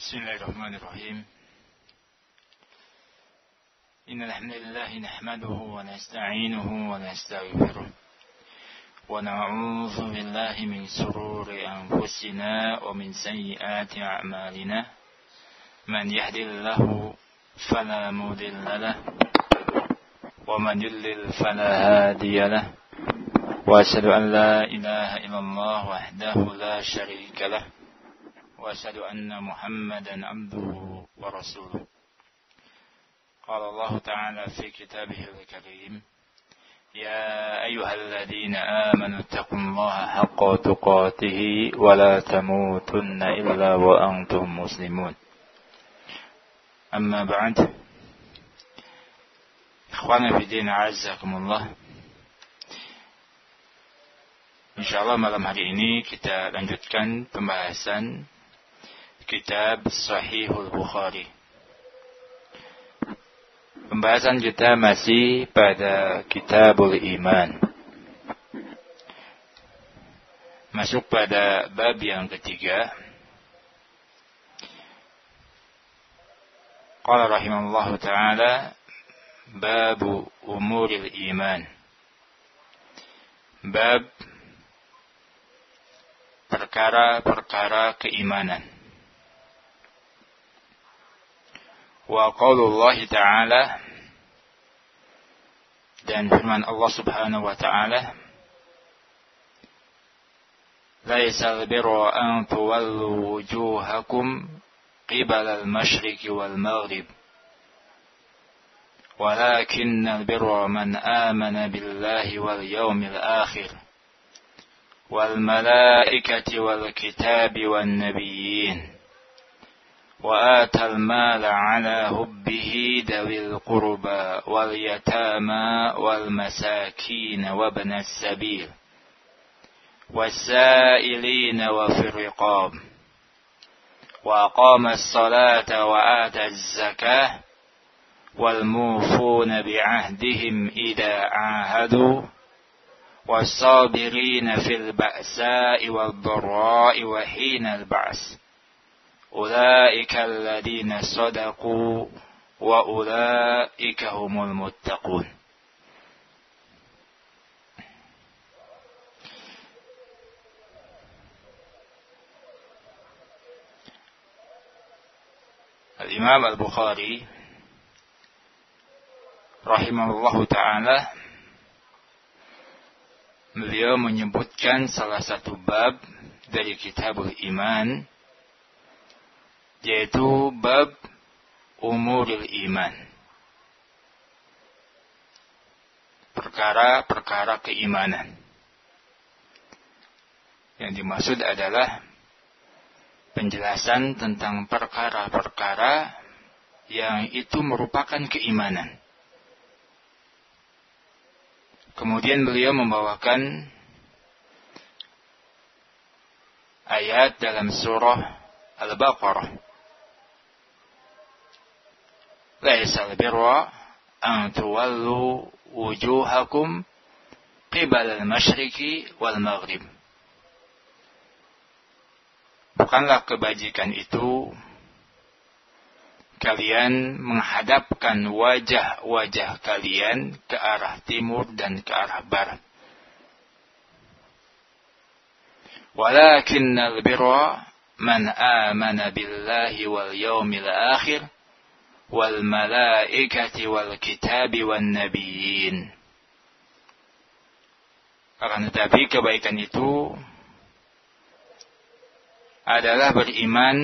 Bismillahirrahmanirrahim. Innal hamdalillah nahmaduhu wa nasta'inuhu wa nastaghfiruh wa na'udzu billahi min shururi anfusina wa min sayyiati a'malina. Man yahdihillahu fala mudilla lah wa man yudlil fala hadiya lah. Wa asyhadu an la ilaha illallah wahdahu la syarika lah. وأشهد أن محمدا عبده ورسوله قال الله تعالى في كتابه الكريم يا أيها الذين آمنوا اتقوا الله حق تقاته ولا تموتن إلا وأنتم مسلمون أما بعد إخوانا في الدين أعزكم الله. InsyaAllah malam hari ini kita lanjutkan pembahasan Kitab Sahihul Bukhari. Pembahasan kita masih pada Kitabul Iman. Masuk pada bab yang ketiga. Qala rahimahullah ta'ala Babu Umuril Iman. Bab perkara-perkara keimanan. Wa qaulullah ta'ala, dan firman Allah subhanahu wa ta'ala, laisal birra an tuwallu wujuhakum qibala al-mashriqi wal-maghrib walakinnal birra man amana billahi wal yawmil akhir wal malaikati wal kitabi wan nabiyyin وآتى المال على حبه ذوي القربى واليتامى والمساكين وابن السبيل والسائلين وفي الرقاب وأقام الصلاة وآتى الزكاة والموفون بعهدهم إذا عاهدوا والصابرين في البأساء والضراء وحين البعث Ulaika alladhina sadaqu wa ulaika humul muttaqun. Al-Imam Al-Bukhari rahimahullahu ta'ala, beliau menyebutkan salah satu bab dari Kitabul Iman, yaitu bab umuril iman, perkara-perkara keimanan. Yang dimaksud adalah penjelasan tentang perkara-perkara yang itu merupakan keimanan. Kemudian beliau membawakan ayat dalam surah Al-Baqarah. Laisal birra an tuwallu wujuhakum qibala al-masyriqi wal maghrib. Bukanlah kebajikan itu kalian menghadapkan wajah-wajah kalian ke arah timur dan ke arah barat. Walakinnal birra man amana billahi wal yaumil akhir wal malaikati wal kitabi wan nabiyyin. Akan tetapi kebaikan itu adalah beriman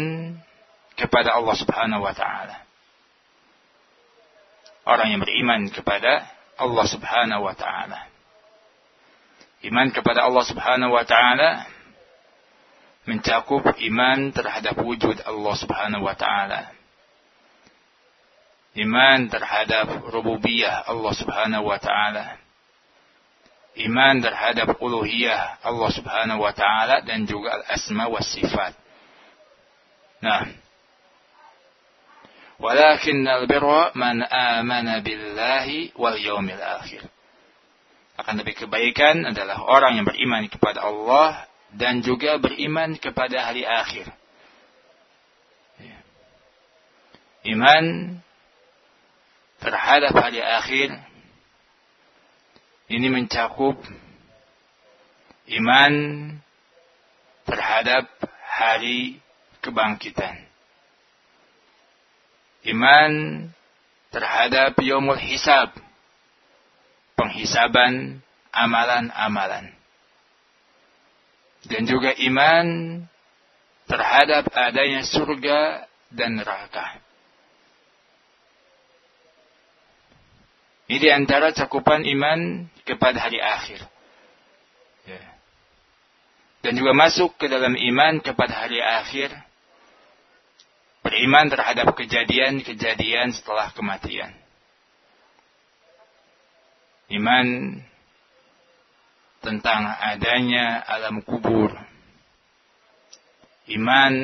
kepada Allah subhanahu wa ta'ala. Orang yang beriman kepada Allah subhanahu wa ta'ala. Iman kepada Allah subhanahu wa ta'ala mencakup iman terhadap wujud Allah subhanahu wa ta'ala. Iman terhadap rububiyah Allah subhanahu wa ta'ala. Iman terhadap uluhiyah Allah subhanahu wa ta'ala. Dan juga al-asma wa sifat. Nah. Walakinnal birra man amana billahi wal yaumil akhir. Akan lebih kebaikan adalah orang yang beriman kepada Allah. Dan juga beriman kepada hari akhir. iman terhadap hari akhir ini mencakup iman terhadap hari kebangkitan, iman terhadap yaumul hisab, penghisaban amalan-amalan, dan juga iman terhadap adanya surga dan neraka. Ini di antara cakupan iman kepada hari akhir. Dan juga masuk ke dalam iman kepada hari akhir, beriman terhadap kejadian-kejadian setelah kematian. Iman tentang adanya alam kubur. Iman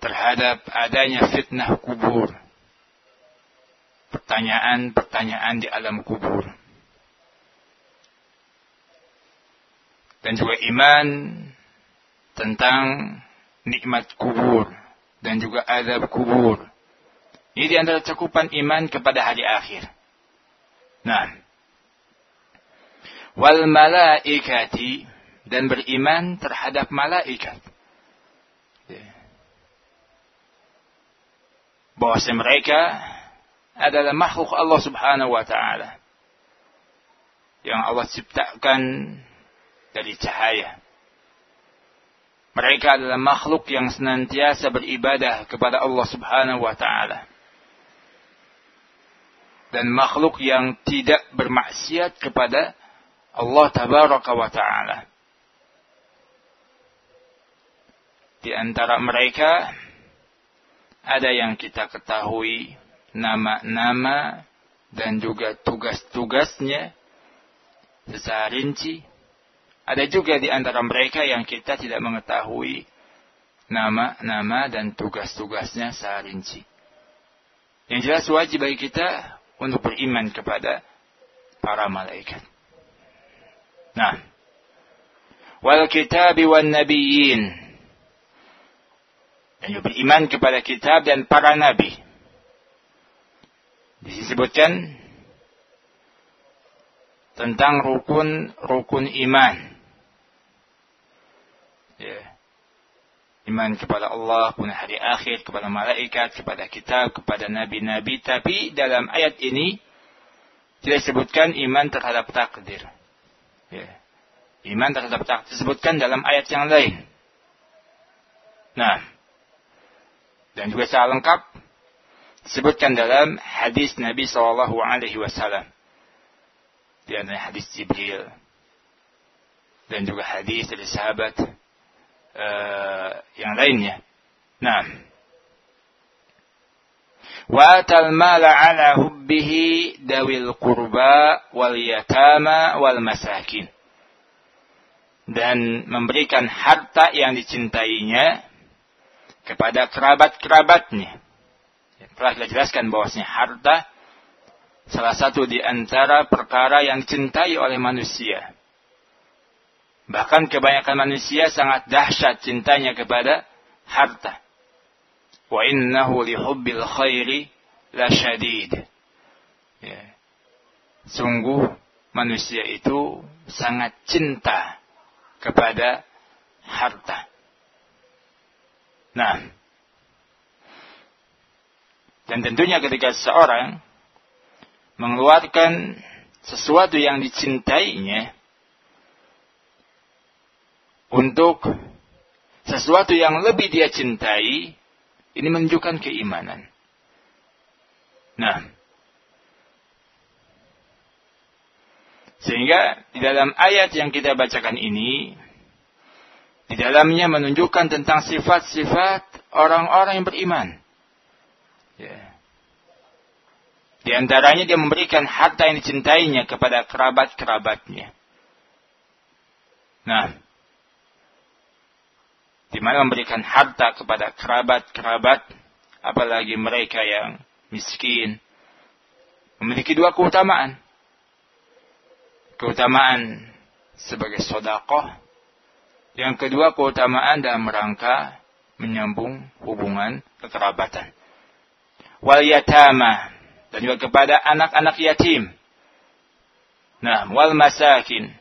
terhadap adanya fitnah kubur. Pertanyaan-pertanyaan di alam kubur. Dan juga iman tentang nikmat kubur dan juga azab kubur. Ini di antara cakupan iman kepada hari akhir. Nah, wal malaikati, dan beriman terhadap malaikat. Bahwa mereka adalah makhluk Allah Subhanahu wa taala yang Allah ciptakan dari cahaya. Mereka adalah makhluk yang senantiasa beribadah kepada Allah Subhanahu wa taala. Dan makhluk yang tidak bermaksiat kepada Allah Tabaraka wa Ta'ala. Di antara mereka ada yang kita ketahui nama-nama dan juga tugas-tugasnya secara rinci. Ada juga di antara mereka yang kita tidak mengetahui nama-nama dan tugas-tugasnya secara rinci. Yang jelas wajib bagi kita untuk beriman kepada para malaikat. Nah, wal kitab wan nabiyyin, dan beriman kepada kitab dan para nabi. Disebutkan tentang rukun-rukun iman. Iman kepada Allah, kepada hari akhir, kepada malaikat, kepada kitab, kepada nabi-nabi. Tapi dalam ayat ini tidak disebutkan iman terhadap takdir. Iman terhadap takdir disebutkan dalam ayat yang lain. Nah, dan juga secara lengkap disebutkan dalam hadis Nabi SAW. Di antara hadis Jibril dan juga hadis dari sahabat yang lainnya. Nah, wa'atal mala ala hubbihi dawil qurba wal yatama wal masakin, dan memberikan harta yang dicintainya kepada kerabat-kerabatnya. Telah kita jelaskan bahwasanya harta salah satu di antara perkara yang dicintai oleh manusia. Bahkan kebanyakan manusia sangat dahsyat cintanya kepada harta. Wa innahu li hubbil khairi la syadid. Sungguh manusia itu sangat cinta kepada harta. Nah, dan tentunya ketika seseorang mengeluarkan sesuatu yang dicintainya untuk sesuatu yang lebih dia cintai, ini menunjukkan keimanan. Nah, sehingga di dalam ayat yang kita bacakan ini, di dalamnya menunjukkan tentang sifat-sifat orang-orang yang beriman. Di antaranya dia memberikan harta yang dicintainya kepada kerabat-kerabatnya. Nah, di mana memberikan harta kepada kerabat-kerabat, apalagi mereka yang miskin, memiliki dua keutamaan. Keutamaan sebagai sodakoh, yang kedua keutamaan dalam rangka menyambung hubungan kekerabatan. wal yatama, dan juga kepada anak-anak yatim. Nah, wal masakin,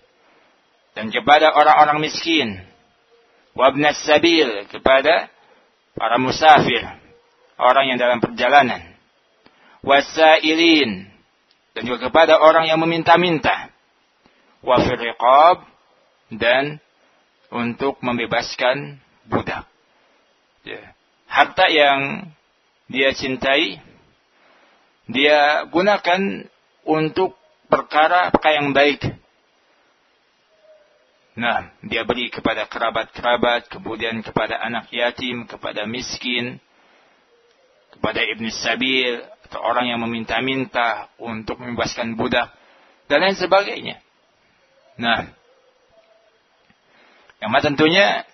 dan kepada orang-orang miskin. Wabnas sabil, kepada para musafir, orang yang dalam perjalanan. Wasailin, dan juga kepada orang yang meminta-minta. Wafir riqab, dan untuk membebaskan budak. Harta yang dia cintai, dia gunakan untuk perkara yang baik. Nah, dia beri kepada kerabat-kerabat, kemudian kepada anak yatim, kepada miskin, kepada ibnu sabil, atau orang yang meminta-minta untuk membebaskan budak, dan lain sebagainya. Nah, yang tentunya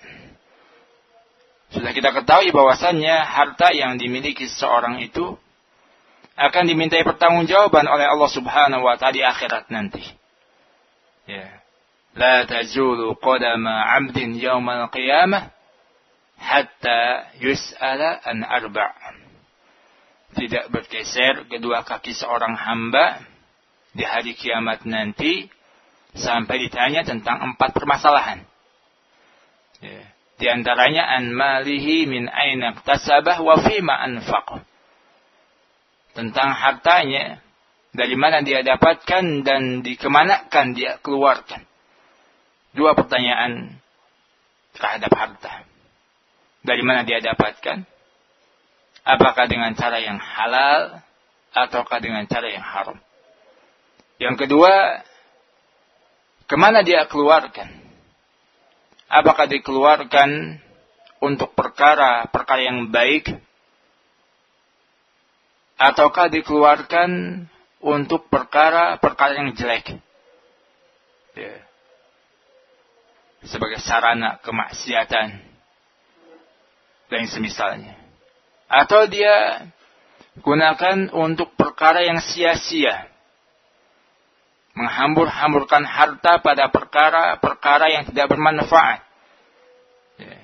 sudah kita ketahui bahwasannya harta yang dimiliki seseorang itu akan dimintai pertanggungjawaban oleh Allah Subhanahu wa Ta'ala di akhirat nanti. Ya. La tazulu qadama 'abdin yaumal qiyamah hatta yus'ala an arba'. Tidak bergeser kedua kaki seorang hamba di hari kiamat nanti sampai ditanya tentang 4 permasalahan. Ya. Di antaranya an malihi min aina iktasabah wa fima anfaq. Tentang hartanya, dari mana dia dapatkan dan dikemanakan dia keluarkan. 2 pertanyaan terhadap harta. Dari mana dia dapatkan? Apakah dengan cara yang halal ataukah dengan cara yang haram? Yang kedua, kemana dia keluarkan? Apakah dikeluarkan untuk perkara yang baik? Ataukah dikeluarkan untuk perkara yang jelek? Ya. Sebagai sarana kemaksiatan. Dan semisalnya. Atau dia gunakan untuk perkara yang sia-sia. Menghambur-hamburkan harta pada perkara yang tidak bermanfaat. Ya.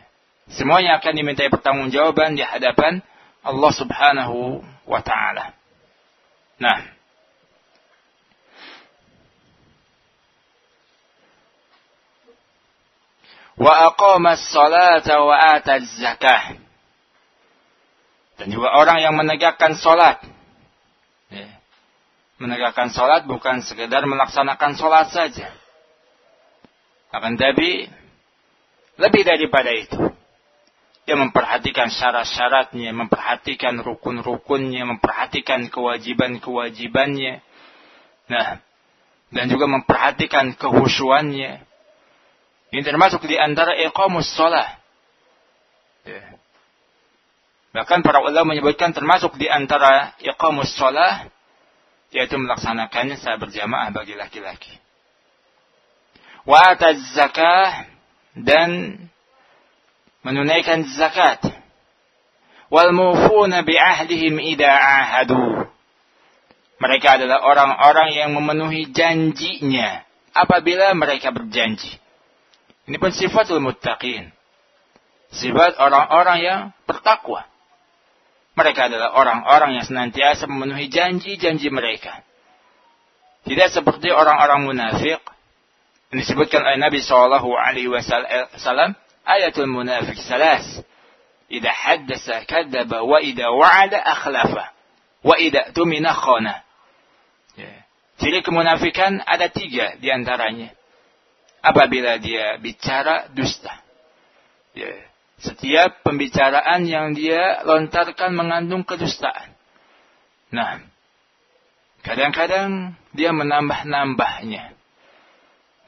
Semuanya akan dimintai pertanggungjawaban di hadapan Allah Subhanahu wa Ta'ala. Nah. Wa aqama as-salata wa ata az-zakah. Dan juga orang yang menegakkan salat. Ya. Menegakkan salat bukan sekedar melaksanakan salat saja. Akan tetapi lebih daripada itu. Dia memperhatikan syarat-syaratnya, memperhatikan rukun-rukunnya, memperhatikan kewajiban-kewajibannya. Nah, dan juga memperhatikan kehusuannya. Ini termasuk di antara iqamus shalah. Ya. Bahkan para ulama menyebutkan termasuk di antara iqamus shalah yaitu melaksanakannya secara berjamaah bagi laki-laki. Wa ataz zakah, dan menunaikan zakat. Wal mufuna bi ahdihim idza ahadu. Mereka adalah orang-orang yang memenuhi janjinya apabila mereka berjanji. Ini pun sifatul muttaqin. Sifat orang-orang yang bertakwa. Mereka adalah orang-orang yang senantiasa memenuhi janji-janji mereka. Tidak seperti orang-orang munafik. Yang disebutkan oleh Nabi SAW. Ayatul munafik 3. Idza haddasa kadzaba wa idza wa'ada akhlafa. Wa idza tumina khana. Ciri kemunafikan ada 3 di antaranya. Apabila dia bicara dusta. Ya. Setiap pembicaraan yang dia lontarkan mengandung kedustaan. Nah, kadang-kadang dia menambah-nambahnya.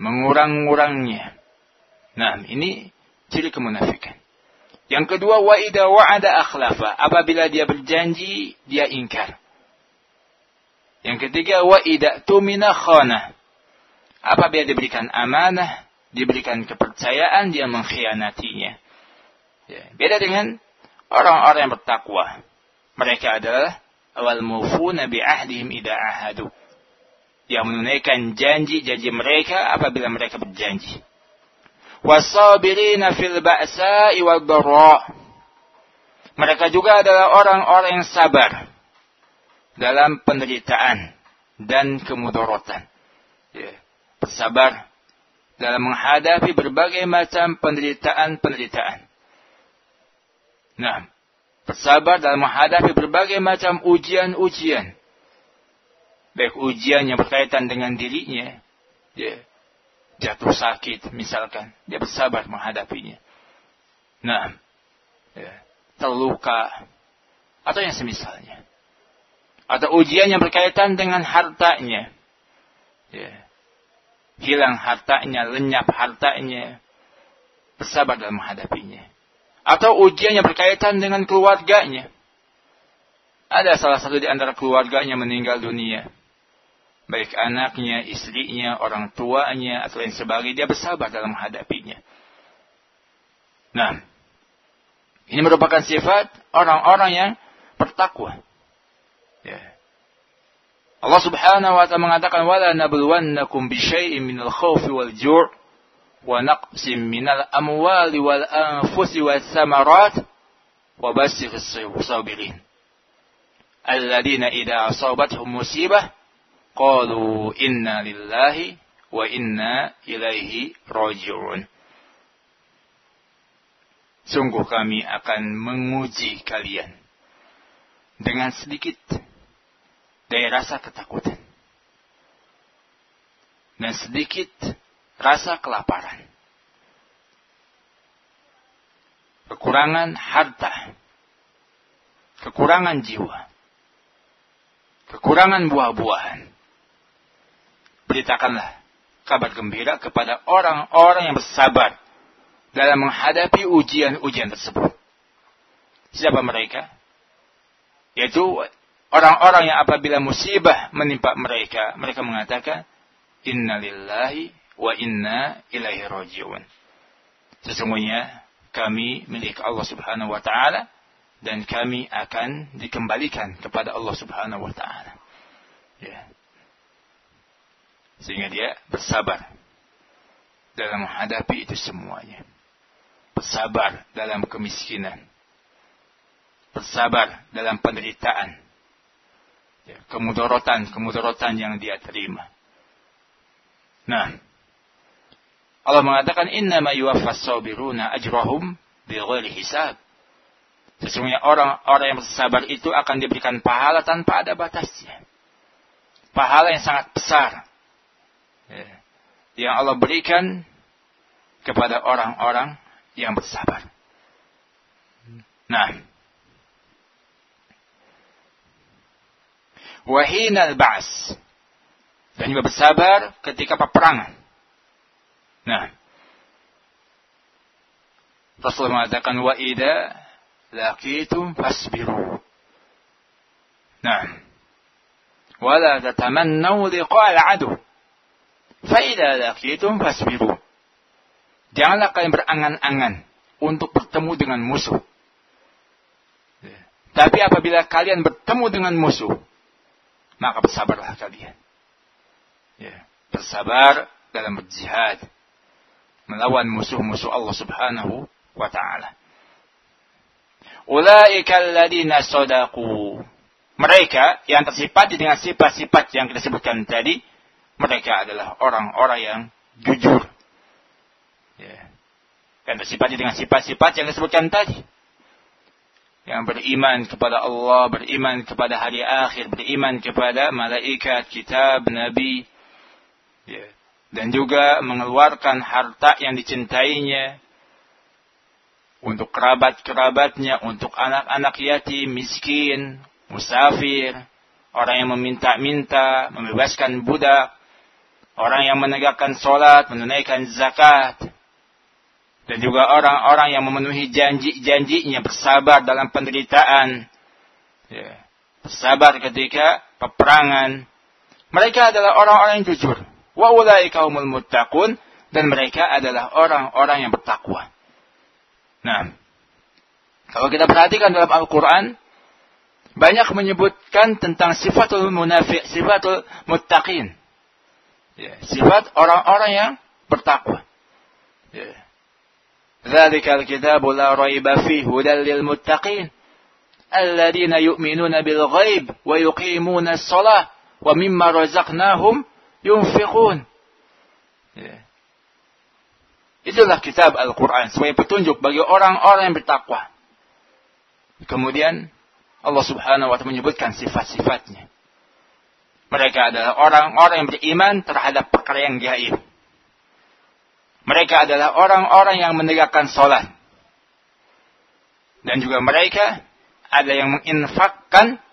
Mengurang-urangnya. Nah, ini ciri kemunafikan. Yang kedua, wa idza wa'ada akhlafa. Apabila dia berjanji, dia ingkar. Yang ketiga, wa idza tumina khana. Apabila diberikan amanah, diberikan kepercayaan, dia mengkhianatinya. Ya, beda dengan orang-orang yang bertakwa. Mereka adalah wal mufuna bi ahdihim idza ahadu. Yang menunaikan janji-janji mereka apabila mereka berjanji. Wasabirina fil ba'sa'i wad dharra. Mereka juga adalah orang-orang yang sabar dalam penderitaan dan kemudaratan. Bersabar dalam menghadapi berbagai macam penderitaan. Nah, bersabar dalam menghadapi berbagai macam ujian. Baik ujian yang berkaitan dengan dirinya, jatuh sakit misalkan, dia bersabar menghadapinya. Nah, terluka atau yang semisalnya. Atau ujian yang berkaitan dengan hartanya, hilang hartanya, lenyap hartanya, bersabar dalam menghadapinya. Atau ujian yang berkaitan dengan keluarganya. Ada salah satu di antara keluarganya meninggal dunia, baik anaknya, istrinya, orang tuanya, atau lain sebagainya, dia bersabar dalam menghadapinya. Nah, ini merupakan sifat orang-orang yang bertakwa. Allah Subhanahu wa ta'ala mengatakan, "Wala nabluwannakum bisyai'in minal khawfi wal ju' wa naqsim minal amwali wal anfusi was samarat wa basyiris sabirin alladziina idza asabatuhum musibah qalu inna lillahi wa inna ilaihi raji'un." Sungguh kami akan menguji kalian dengan sedikit dari rasa ketakutan dan sedikit rasa kelaparan, kekurangan harta, kekurangan jiwa, kekurangan buah-buahan. Beritakanlah kabar gembira kepada orang-orang yang bersabar dalam menghadapi ujian-ujian tersebut. Siapa mereka? Yaitu orang-orang yang apabila musibah menimpa mereka, mereka mengatakan, "Inna lillahi wa inna ilaihi raji'un." Sesungguhnya kami milik Allah Subhanahu wa ta'ala dan kami akan dikembalikan kepada Allah Subhanahu wa ta'ala. Sehingga dia bersabar dalam menghadapi itu semuanya. Bersabar dalam kemiskinan, bersabar dalam penderitaan, kemudaratan yang dia terima. Nah, Allah mengatakan, "Innama yuwaffas sabiruna ajrahum bighairi hisab." Sesungguhnya orang-orang yang bersabar itu akan diberikan pahala tanpa ada batasnya. Pahala yang sangat besar yang Allah berikan kepada orang-orang yang bersabar. Nah, wahina al-ba'as, dan juga bersabar ketika peperangan. Nah, Rasulullah mengatakan, "Wa idza laqitum fasbiru." Nah, "Wa la tatamannu liqa'a al-'adu, fa idza laqitum fasbiru." Janganlah kalian berangan-angan untuk bertemu dengan musuh. Tapi apabila kalian bertemu dengan musuh, maka bersabarlah kalian. Bersabar dalam berjihad melawan musuh-musuh Allah Subhanahu wa ta'ala. Ulaika alladziina sadaqu. Mereka yang tersifati dengan sifat-sifat yang kita sebutkan tadi, mereka adalah orang-orang yang jujur. Yang tersifati dengan sifat-sifat yang disebutkan tadi. Yang beriman kepada Allah, beriman kepada hari akhir, beriman kepada malaikat, kitab, nabi. Dan juga mengeluarkan harta yang dicintainya untuk kerabat-kerabatnya, untuk anak-anak yatim, miskin, musafir, orang yang meminta-minta, membebaskan budak, orang yang menegakkan sholat, menunaikan zakat. Dan juga orang-orang yang memenuhi janji-janjinya, bersabar dalam penderitaan, bersabar ketika peperangan. Mereka adalah orang-orang yang jujur. Wa ulaika humul muttaqun, dan mereka adalah orang-orang yang bertakwa. Nah, kalau kita perhatikan dalam Al-Quran, banyak menyebutkan tentang sifatul munafiq, sifatul muttaqin, sifat orang-orang yang bertakwa. ذلك الكتاب لا ريب فيه هدى للمتقين alladzina yu'minuna bil ghaib wa yuqimuna shalah wa mimma razaqnahum yunfiqun. Itulah kitab Al-Quran sebagai petunjuk bagi orang-orang yang bertakwa. Kemudian Allah Subhanahu wa Ta'ala menyebutkan sifat-sifatnya. Mereka adalah orang-orang yang beriman terhadap perkara yang gaib. Mereka adalah orang-orang yang menegakkan sholat. Dan juga mereka ada yang menginfakkan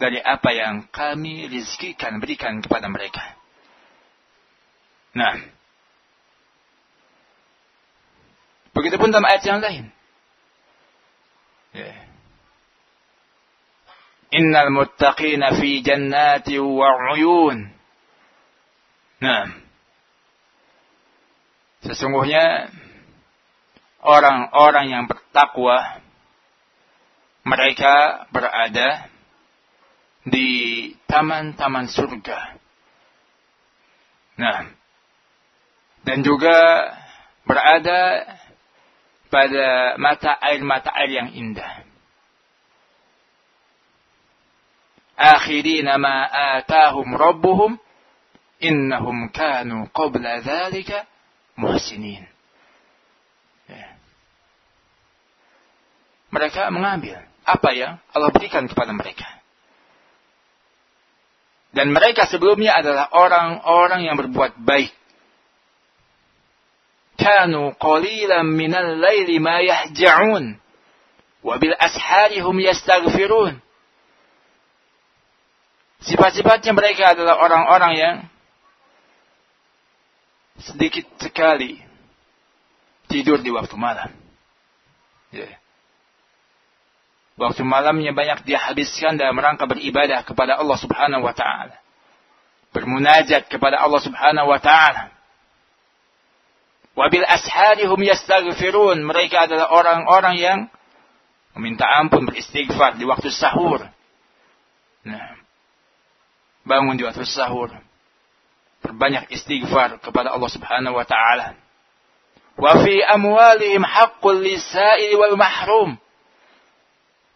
dari apa yang kami rizkikan, berikan kepada mereka. Nah, begitupun dalam ayat yang lain. Innal muttaqina fi jannati wa uyun. Nah, sesungguhnya orang-orang yang bertakwa mereka berada di taman-taman surga. Nah, dan juga berada pada mata air yang indah. Akhirina ma atahum rabbuhum innahum kanu qabla dzalika muhsinin. Ya. Mereka mengambil apa yang Allah berikan kepada mereka. Dan mereka sebelumnya adalah orang-orang yang berbuat baik. Kanu qalilan minal laili ma yahja'un wa bil asharihum yastaghfirun. Sifat-sifatnya mereka adalah orang-orang yang sedikit sekali tidur di waktu malam. Waktu malamnya banyak dia habiskan dalam rangka beribadah kepada Allah Subhanahu wa Ta'ala. Bermunajat kepada Allah Subhanahu wa Ta'ala. Wabil asharihum yastaghfirun. Mereka adalah orang-orang yang meminta ampun, beristighfar di waktu sahur. Nah, bangun di waktu sahur, perbanyak istighfar kepada Allah Subhanahu wa Ta'ala. Wa fi amwalihim haqqul lisa'i wal mahrum.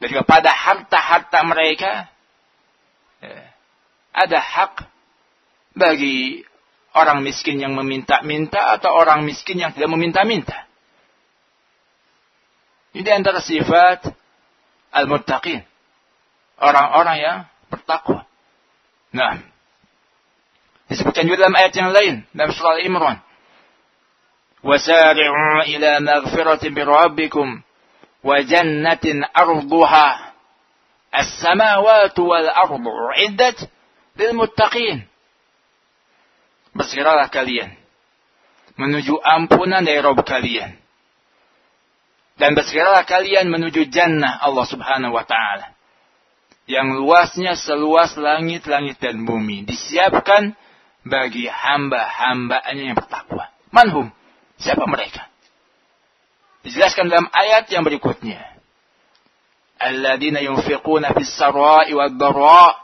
Dan juga pada harta-harta mereka ada hak bagi orang miskin yang meminta-minta atau orang miskin yang tidak meminta-minta. Ini antara sifat al-muttaqin, orang-orang yang bertakwa. Nah, disebutkan juga dalam ayat yang lain dalam surah Al-Imran. Wasari'u ila maghfiratin bi rabbikum wa jannatin 'arduha as-samawati wal ardu u'iddat lil muttaqin. Bersegeralah kalian menuju ampunan dari Rabb kalian. Dan bersegeralah kalian menuju jannah Allah Subhanahu wa Ta'ala yang luasnya seluas langit-langit dan bumi, disiapkan bagi hamba-hambanya yang bertakwa. Manhum? Siapa mereka? Dijelaskan dalam ayat yang berikutnya. Alladzina yunfiquna fis-sarai wad-dharra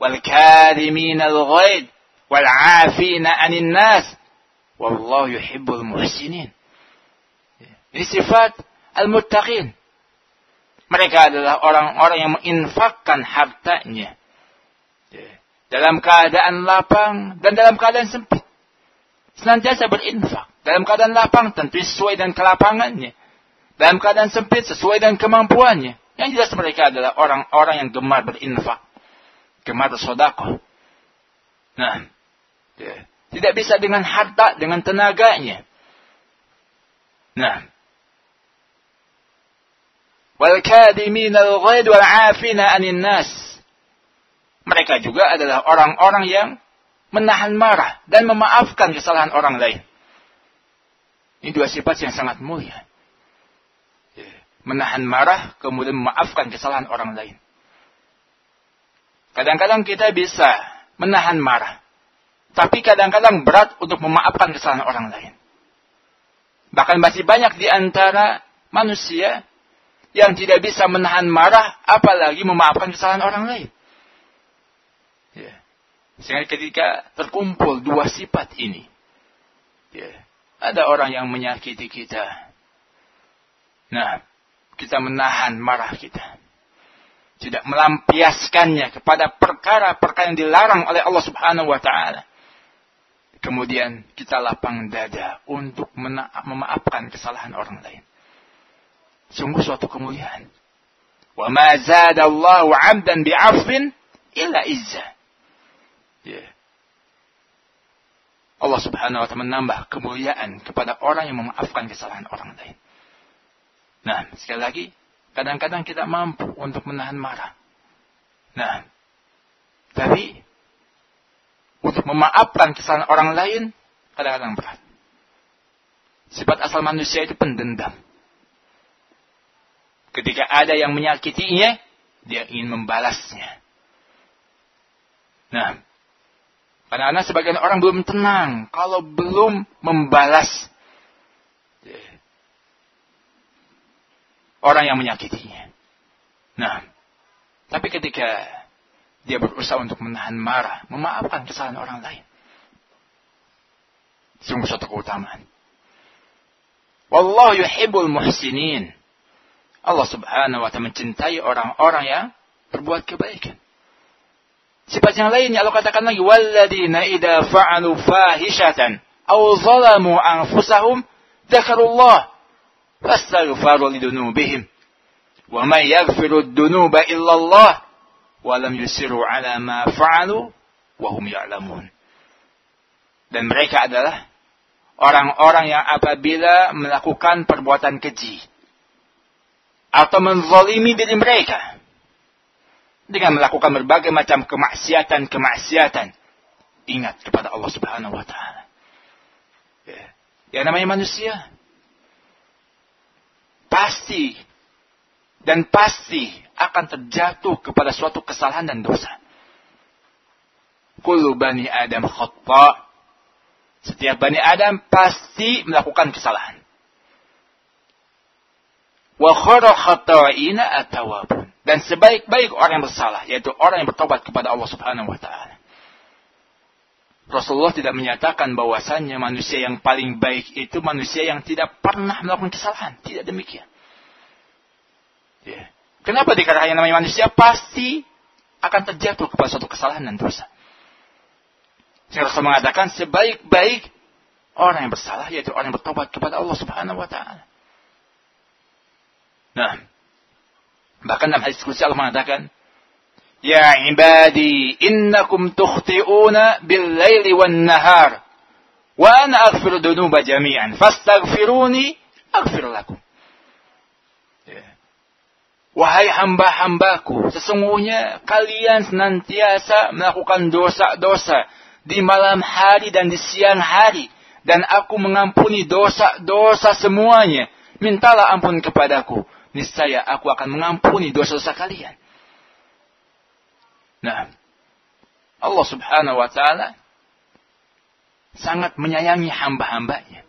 wal-kadhimina al-ghaidh wal-'afina 'anil nas wallahu yuhibbul muhsinin. Ini sifat al-muttaqin. Mereka adalah orang-orang yang menginfakkan hartanya dalam keadaan lapang dan dalam keadaan sempit. Senantiasa berinfak. Dalam keadaan lapang tentu sesuai dengan kelapangannya. Dalam keadaan sempit sesuai dengan kemampuannya. Yang jelas mereka adalah orang-orang yang gemar berinfak. Gemar bersedekah. Nah, tidak bisa dengan harta, dengan tenaganya. Nah, wal-kadhimin al-ghaidh wal-'afina 'anil nas. Mereka juga adalah orang-orang yang menahan marah dan memaafkan kesalahan orang lain. Ini dua sifat yang sangat mulia. Menahan marah, kemudian memaafkan kesalahan orang lain. Kadang-kadang kita bisa menahan marah, tapi kadang-kadang berat untuk memaafkan kesalahan orang lain. Bahkan masih banyak di antara manusia yang tidak bisa menahan marah, apalagi memaafkan kesalahan orang lain. Sehingga ketika terkumpul dua sifat ini, ada orang yang menyakiti kita. Nah, kita menahan marah kita. tidak melampiaskannya kepada perkara-perkara yang dilarang oleh Allah Subhanahu wa taala. Kemudian kita lapang dada untuk memaafkan kesalahan orang lain. Sungguh suatu kemuliaan. Wa ma zadallahu 'abdan bi'afwin illa izza. Allah Subhanahu wa taala menambah kemuliaan kepada orang yang memaafkan kesalahan orang lain. Nah, sekali lagi, kadang-kadang kita mampu untuk menahan marah. Nah, tapi untuk memaafkan kesalahan orang lain kadang-kadang berat. Sifat asal manusia itu pendendam. Ketika ada yang menyakitinya, dia ingin membalasnya. Nah, karena sebagian orang belum tenang kalau belum membalas orang yang menyakitinya. Nah, tapi ketika dia berusaha untuk menahan marah, memaafkan kesalahan orang lain, sungguh suatu keutamaan. Wallahu yuhibbul muhsinin. Allah Subhanahu wa ta'ala mencintai orang-orang yang berbuat kebaikan. Sifat yang lainnya Allah katakan lagi, walladzina idza fa'alu fahishatan aw zalamu anfusahum dzakarullah fastaghfiru lidunubihim wa may yaghfiru ad-dunuba illa Allah wa lam yusiru 'ala ma fa'alu wa hum ya'lamun. Dan mereka adalah orang-orang yang apabila melakukan perbuatan keji atau menzalimi diri mereka dengan melakukan berbagai macam kemaksiatan, ingat kepada Allah Subhanahu wa taala. Ya, namanya manusia pasti akan terjatuh kepada suatu kesalahan dan dosa. Kullu bani Adam khata'. Setiap bani Adam pasti melakukan kesalahan. Wa khairu khata'ina at-tawwabun. Dan sebaik-baik orang yang bersalah, yaitu orang yang bertobat kepada Allah Subhanahu wa taala. Rasulullah tidak menyatakan bahwasannya manusia yang paling baik itu manusia yang tidak pernah melakukan kesalahan. Tidak demikian. Kenapa dikatakan yang namanya manusia pasti akan terjatuh kepada suatu kesalahan dan dosa? Rasulullah mengatakan sebaik-baik orang yang bersalah yaitu orang yang bertobat kepada Allah Subhanahu wa taala. Nah, bahkan dalam hadis kursi Allah mengatakan, ya ibadi innakum tukhti'una bil-laili wan-nahar wa ana aghfiru dhunuba jami'an fastaghfiruni aghfir lakum. Wahai hamba-hambaku, sesungguhnya kalian senantiasa melakukan dosa-dosa di malam hari dan di siang hari, dan aku mengampuni dosa-dosa semuanya. Mintalah ampun kepadaku, niscaya aku akan mengampuni dosa-dosa kalian. Nah, Allah Subhanahu wa taala sangat menyayangi hamba-hambanya.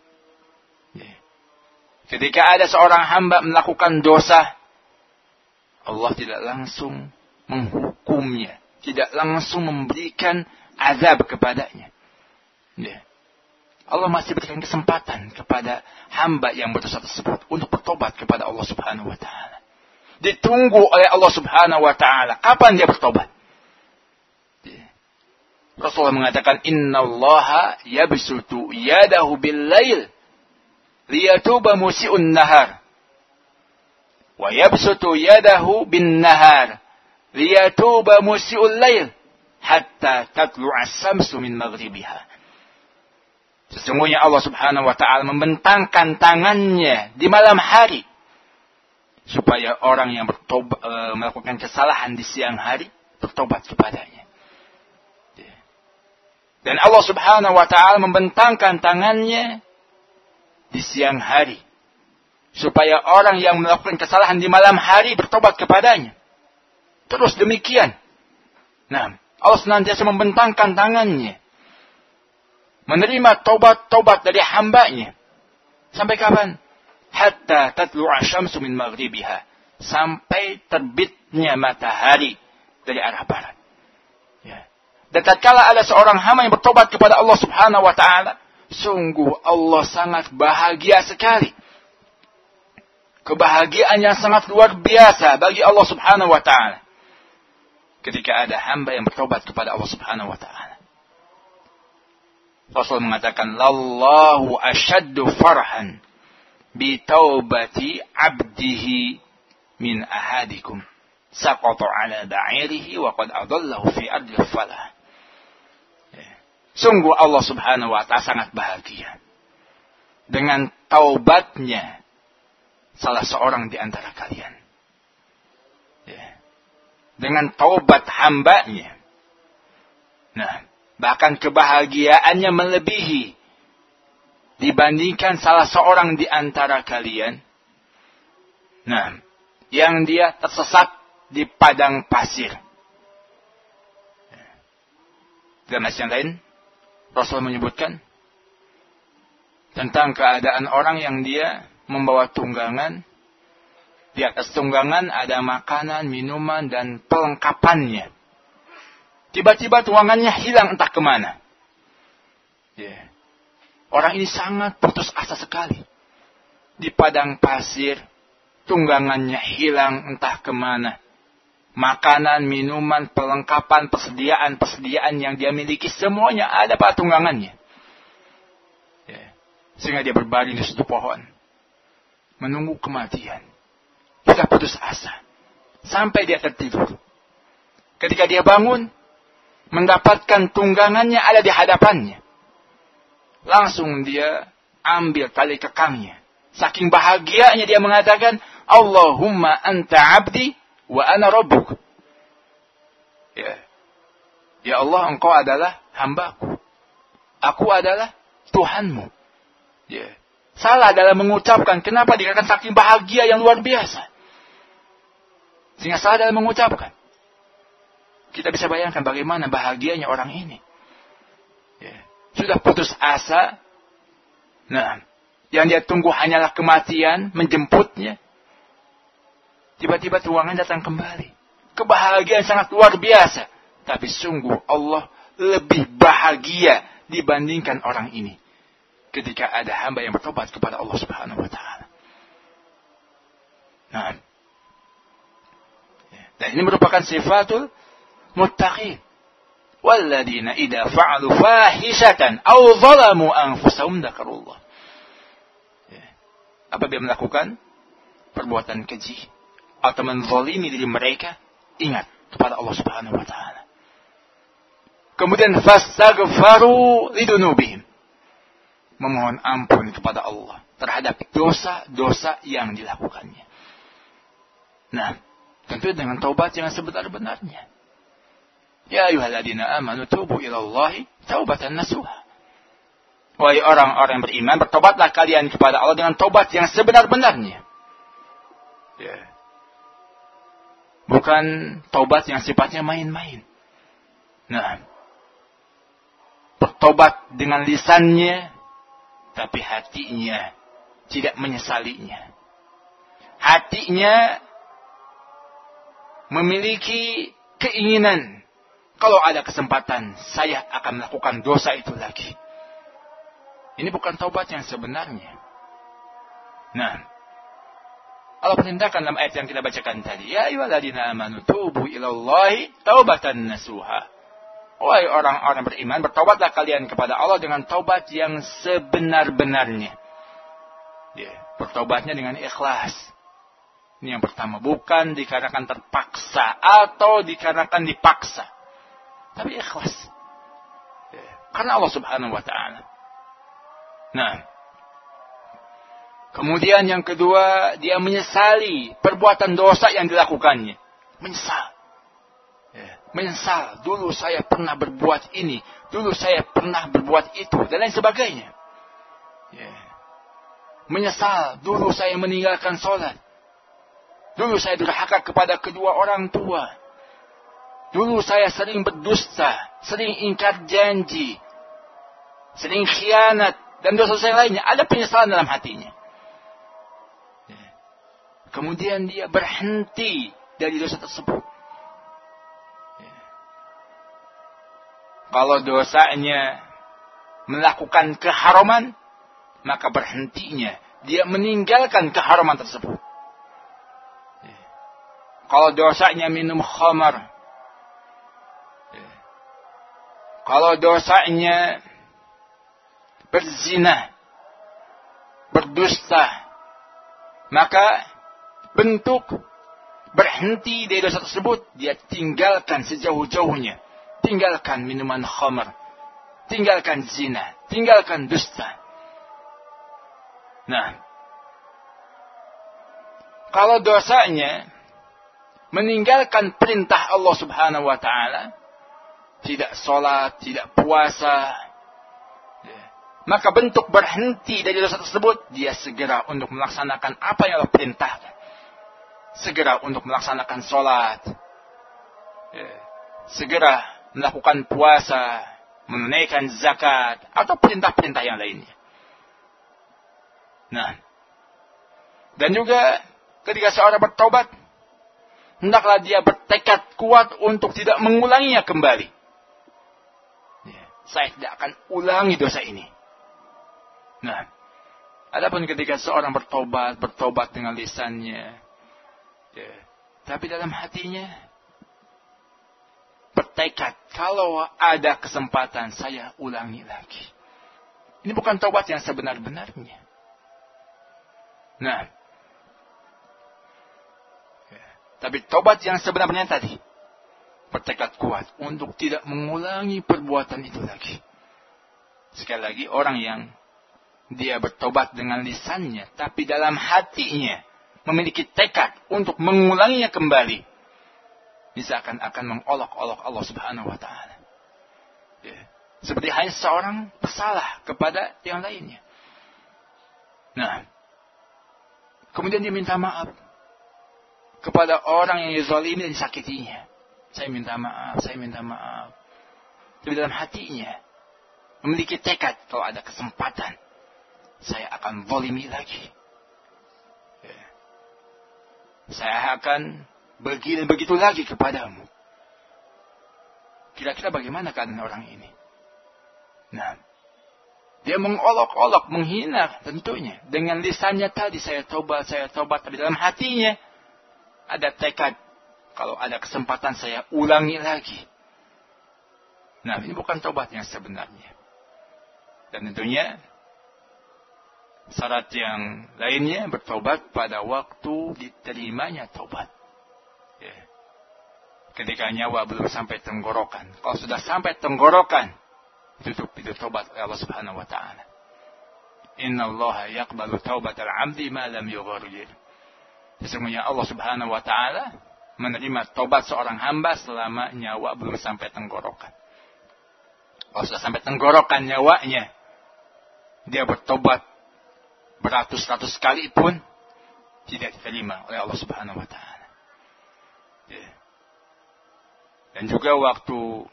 Ketika ada seorang hamba melakukan dosa, Allah tidak langsung menghukumnya, tidak langsung memberikan azab kepadanya. Allah masih berikan kesempatan kepada hamba yang berdosa tersebut untuk bertobat kepada Allah Subhanahu wa taala. Ditunggu oleh Allah Subhanahu wa taala kapan dia bertobat. Rasulullah mengatakan, "Innallaha yabsutu yadahu bil-lail liyatuba musii'un nahar wa yabsutu yadahu bin-nahar liyatuba musii'ul lail hatta tatlu'as samsu min maghribiha." Sesungguhnya Allah Subhanahu wa taala membentangkan tangannya di malam hari supaya orang yang melakukan kesalahan di siang hari bertobat kepadanya. Dan Allah Subhanahu wa taala membentangkan tangannya di siang hari supaya orang yang melakukan kesalahan di malam hari bertobat kepadanya. Terus demikian. Nah, Allah senantiasa membentangkan tangannya, menerima tobat-tobat dari hambanya. Sampai kapan? Hatta tatlu'a syamsu min maghribiha. Sampai terbitnya matahari dari arah barat. Dan tatkala ada seorang hamba yang bertobat kepada Allah Subhanahu wa taala, sungguh Allah sangat bahagia sekali. Kebahagiaan yang sangat luar biasa bagi Allah Subhanahu wa taala. ketika ada hamba yang bertobat kepada Allah Subhanahu wa taala. Rasul mengatakan, "Lallahu asyaddu farhan bi taubati 'abdihi min ahadikum saqata 'ala da'irihi wa qad adallahu fi adli falah." Sungguh Allah Subhanahu wa taala sangat bahagia dengan taubatnya salah seorang di antara kalian. Dengan taubat hambanya. Nah, bahkan kebahagiaannya melebihi dibandingkan salah seorang di antara kalian. Nah, yang dia tersesat di padang pasir. Dan yang lain, Rasul menyebutkan tentang keadaan orang yang dia membawa tunggangan. Di atas tunggangan ada makanan, minuman, dan pelengkapannya. Tiba-tiba tuangannya hilang entah kemana. Orang ini sangat putus asa sekali. Di padang pasir, tunggangannya hilang entah kemana. Makanan, minuman, pelengkapan, persediaan yang dia miliki, semuanya ada pada tunggangannya. Sehingga dia berbaring di suatu pohon, menunggu kematian. Dia putus asa sampai dia tertidur. Ketika dia bangun, mendapatkan tunggangannya ada di hadapannya. Langsung dia ambil tali kekangnya. Saking bahagianya dia mengatakan, "Allahumma anta abdi wa ana rabbuk." Ya Allah, engkau adalah hambaku. Aku adalah Tuhanmu. Salah dalam mengucapkan. Kenapa? Dikatakan saking bahagia yang luar biasa. Sehingga salah dalam mengucapkan. Kita bisa bayangkan bagaimana bahagianya orang ini. Sudah putus asa. Nah, yang dia tunggu hanyalah kematian menjemputnya. Tiba-tiba tuangan datang kembali. Kebahagiaan sangat luar biasa. Tapi sungguh Allah lebih bahagia dibandingkan orang ini ketika ada hamba yang bertobat kepada Allah Subhanahu wa taala. Nah, dan ini merupakan sifatul muttaqin. Walladzina idza fa'alu fahishatan aw zalamu anfusahum dzakarullah. Apabila melakukan perbuatan keji atau menzalimi diri mereka, ingat kepada Allah Subhanahu wa taala. Kemudian fastaghfaru lidunubihim. Memohon ampun kepada Allah terhadap dosa-dosa yang dilakukannya. Nah, tentu dengan taubat yang sebenar-benarnya. Ya ayyuhalladzina amanu tubu ilallahi taubatan nasuha. Wahai orang-orang yang beriman, bertobatlah kalian kepada Allah dengan taubat yang sebenar-benarnya. Ya. Bukan taubat yang sifatnya main-main. Nah, bertobat dengan lisannya tapi hatinya tidak menyesalinya. Hatinya memiliki keinginan, kalau ada kesempatan saya akan melakukan dosa itu lagi. Ini bukan taubat yang sebenarnya. Nah, Allah perintahkan dalam ayat yang kita bacakan tadi, ya ayyuhalladzina amanu tubu ilallahi taubatan nasuha. Wahai orang-orang beriman, bertobatlah kalian kepada Allah dengan taubat yang sebenar-benarnya. Bertobatnya dengan ikhlas. Ini yang pertama. Bukan dikarenakan terpaksa atau dikarenakan dipaksa. Tapi ikhlas. Karena Allah Subhanahu wa ta'ala. Nah. Kemudian yang kedua, dia menyesali perbuatan dosa yang dilakukannya. Menyesal. Menyesal. Dulu saya pernah berbuat ini. Dulu saya pernah berbuat itu. Dan lain sebagainya. Menyesal. Dulu saya meninggalkan sholat. Dulu saya durhaka kepada kedua orang tua. Dulu saya sering berdusta, sering ingkar janji, sering khianat, dan dosa-dosa lainnya. Ada penyesalan dalam hatinya. Kemudian dia berhenti dari dosa tersebut. Kalau dosanya melakukan keharaman, maka berhentinya dia meninggalkan keharaman tersebut. Kalau dosanya minum khamar, Kalau dosanya berzina, berdusta, maka bentuk berhenti dari dosa tersebut dia tinggalkan sejauh-jauhnya. Tinggalkan minuman khamr, tinggalkan zina, tinggalkan dusta. Nah, kalau dosanya meninggalkan perintah Allah Subhanahu wa taala, tidak salat, tidak puasa, maka bentuk berhenti dari dosa tersebut dia segera untuk melaksanakan apa yang Allah perintahkan. Segera untuk melaksanakan salat, segera melakukan puasa, menunaikan zakat atau perintah-perintah yang lainnya. Nah, dan juga ketika seorang bertaubat, hendaklah dia bertekad kuat untuk tidak mengulanginya kembali. Ya, saya tidak akan ulangi dosa ini. Nah, adapun ketika seorang bertobat dengan lisannya, ya, tapi dalam hatinya bertekad, kalau ada kesempatan saya ulangi lagi. Ini bukan taubat yang sebenar-benarnya. Nah, tapi taubat yang sebenarnya tadi, bertekad kuat untuk tidak mengulangi perbuatan itu lagi. Sekali lagi, orang yang dia bertobat dengan lisannya, tapi dalam hatinya memiliki tekad untuk mengulanginya kembali, misalkan akan mengolok-olok Allah Subhanahu wa taala. Ya. Seperti hanya seorang bersalah kepada yang lainnya. Nah, kemudian dia minta maaf kepada orang yang dizalimi dan disakitinya. Saya minta maaf. Tapi dalam hatinya memiliki tekad, kalau ada kesempatan saya akan zalimi lagi. Ya. Saya akan begitu lagi kepadamu. Kira-kira bagaimana keadaan orang ini? Nah, dia mengolok-olok, menghina tentunya. Dengan lisannya tadi saya taubat. Tapi dalam hatinya ada tekad, kalau ada kesempatan saya ulangi lagi. Nah, ini bukan taubat yang sebenarnya. Dan tentunya syarat yang lainnya, bertaubat pada waktu diterimanya taubat. Ya. Ketika nyawa belum sampai tenggorokan. Kalau sudah sampai tenggorokan, tutup pintu taubat oleh Allah Subhanahu wa taala. Innallaha yaqbalu taubatal 'abdi ma lam yugharir. Sesungguhnya Allah Subhanahu wa taala menerima taubat seorang hamba selama nyawa belum sampai tenggorokan. Kalau sudah sampai tenggorokan nyawanya, dia bertobat beratus-ratus kali pun tidak diterima oleh Allah Subhanahu wa taala. Ya. Dan juga waktu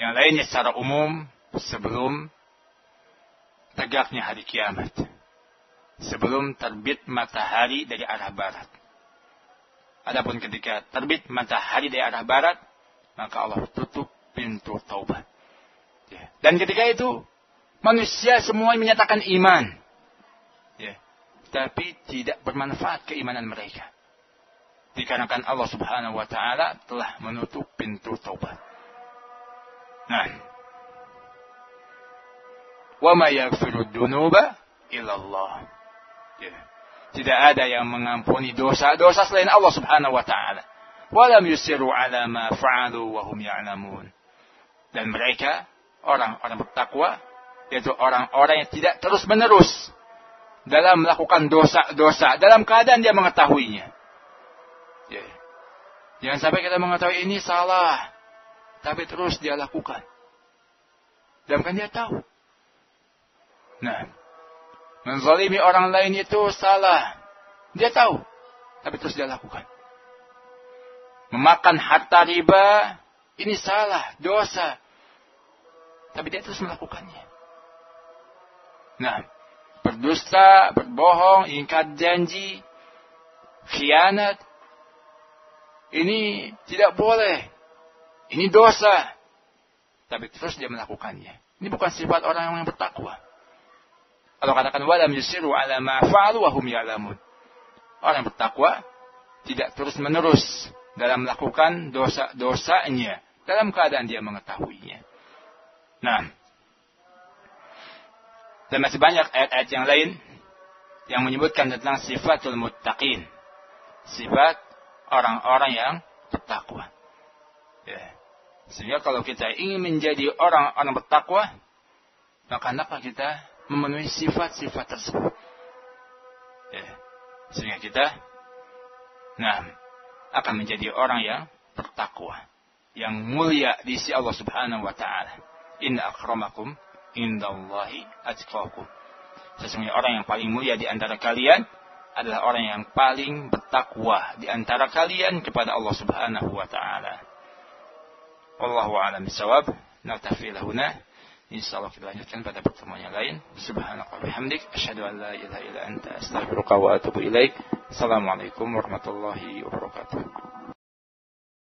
yang lainnya secara umum sebelum tegaknya hari kiamat. Sebelum terbit matahari dari arah barat. Adapun ketika terbit matahari dari arah barat, maka Allah tutup pintu taubat. Ya. Dan ketika itu manusia semua menyatakan iman, ya. Tapi tidak bermanfaat keimanan mereka, dikarenakan Allah Subhanahu wa taala telah menutup pintu taubat. Nah, wa ma yaghfirud dunuba illallah. Ya. Tidak ada yang mengampuni dosa-dosa selain Allah Subhanahu wa taala. Wa lam yusiru ala ma fa'alu wa hum ya'lamun. Dan mereka orang-orang bertakwa, yaitu orang-orang yang tidak terus-menerus dalam melakukan dosa-dosa dalam keadaan dia mengetahuinya. Ya. Jangan sampai kita mengetahui ini salah, tapi terus dia lakukan. Dan kan dia tahu. Nah, menzalimi orang lain itu salah. Dia tahu. Tapi terus dia lakukan. Memakan harta riba, ini salah, dosa. Tapi dia terus melakukannya. Nah, berdusta, berbohong, ingkar janji, khianat. Ini tidak boleh. Ini dosa. Tapi terus dia melakukannya. Ini bukan sifat orang yang bertakwa. Kalau katakan walam yusiru ala ma fa'alu wa hum ya'lamun. Orang bertakwa tidak terus-menerus dalam melakukan dosa-dosanya dalam keadaan dia mengetahuinya. Nah, dan masih banyak ayat-ayat yang lain yang menyebutkan tentang sifatul muttaqin, sifat orang-orang yang bertakwa. Ya. Sehingga kalau kita ingin menjadi orang-orang bertakwa, maka kenapa kita memenuhi sifat-sifat tersebut? Ya. Sehingga kita akan menjadi orang yang bertakwa, yang mulia di sisi Allah Subhanahu wa taala. Inna akramakum indallahi atqakum. Sesungguhnya orang yang paling mulia di antara kalian adalah orang yang paling bertakwa di antara kalian kepada Allah Subhanahu wa taala. Wallahu a'lam bissawab. Naktafi lahuna. Insyaallah kita lanjutkan pada pertemuan yang lain. Subhanaka wa bihamdik asyhadu an la ilaha illa anta astaghfiruka wa atubu ilaik. Assalamualaikum warahmatullahi wabarakatuh.